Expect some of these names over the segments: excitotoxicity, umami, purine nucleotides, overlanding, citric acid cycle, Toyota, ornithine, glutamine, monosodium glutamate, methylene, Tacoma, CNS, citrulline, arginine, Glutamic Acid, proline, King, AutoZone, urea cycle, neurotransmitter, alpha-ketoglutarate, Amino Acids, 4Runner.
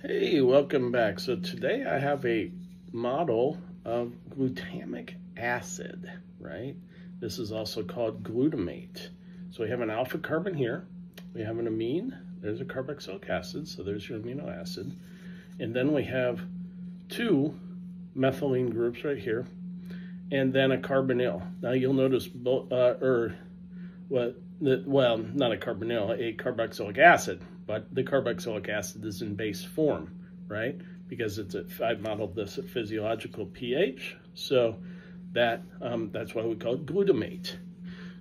Hey, welcome back. So today I have a model of glutamic acid, right? This is also called glutamate. So we have an alpha carbon here. We have an amine. There's a carboxylic acid, so there's your amino acid. And then we have two methylene groups right here, and then a carbonyl. Now you'll notice both, well, not a carbonyl, a carboxylic acid. But the carboxylic acid is in base form, right? Because it's I modeled this at physiological pH, so that's why we call it glutamate.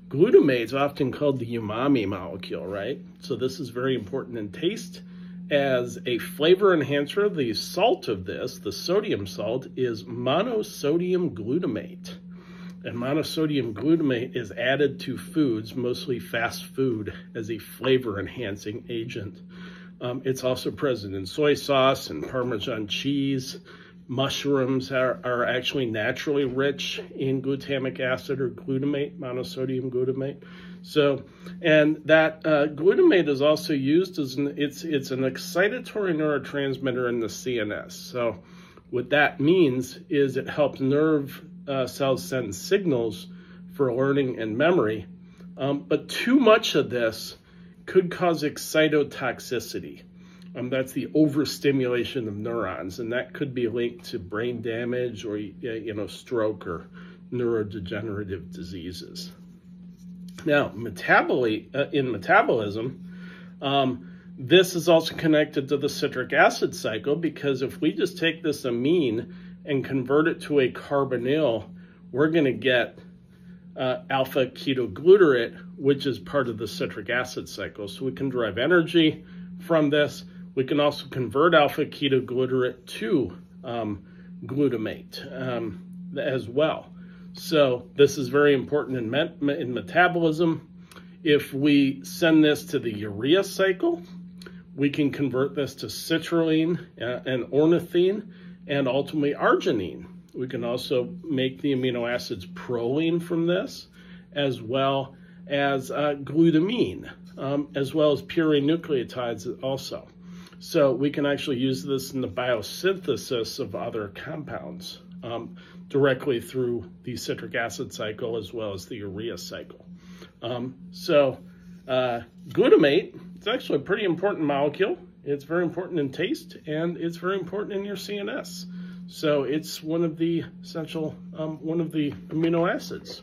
Glutamate is often called the umami molecule, right? So this is very important in taste. As a flavor enhancer, the salt of this, the sodium salt, is monosodium glutamate. And monosodium glutamate is added to foods, mostly fast food, as a flavor-enhancing agent. It's also present in soy sauce and Parmesan cheese. Mushrooms are actually naturally rich in glutamic acid or glutamate, monosodium glutamate. So, and that glutamate is also used as it's an excitatory neurotransmitter in the CNS. So what that means is it helps nerve cells send signals for learning and memory, but too much of this could cause excitotoxicity. That's the overstimulation of neurons, and that could be linked to brain damage or stroke or neurodegenerative diseases. Now, in metabolism, this is also connected to the citric acid cycle, because if we just take this amine and convert it to a carbonyl, we're going to get alpha-ketoglutarate, which is part of the citric acid cycle. So we can derive energy from this. We can also convert alpha-ketoglutarate to glutamate as well. So this is very important in metabolism. If we send this to the urea cycle, we can convert this to citrulline and ornithine, and ultimately arginine. We can also make the amino acids proline from this, as well as glutamine, as well as purine nucleotides also. So we can actually use this in the biosynthesis of other compounds directly through the citric acid cycle as well as the urea cycle. Glutamate, it's actually a pretty important molecule. It's very important in taste, and it's very important in your CNS. So it's one of the essential, one of the amino acids.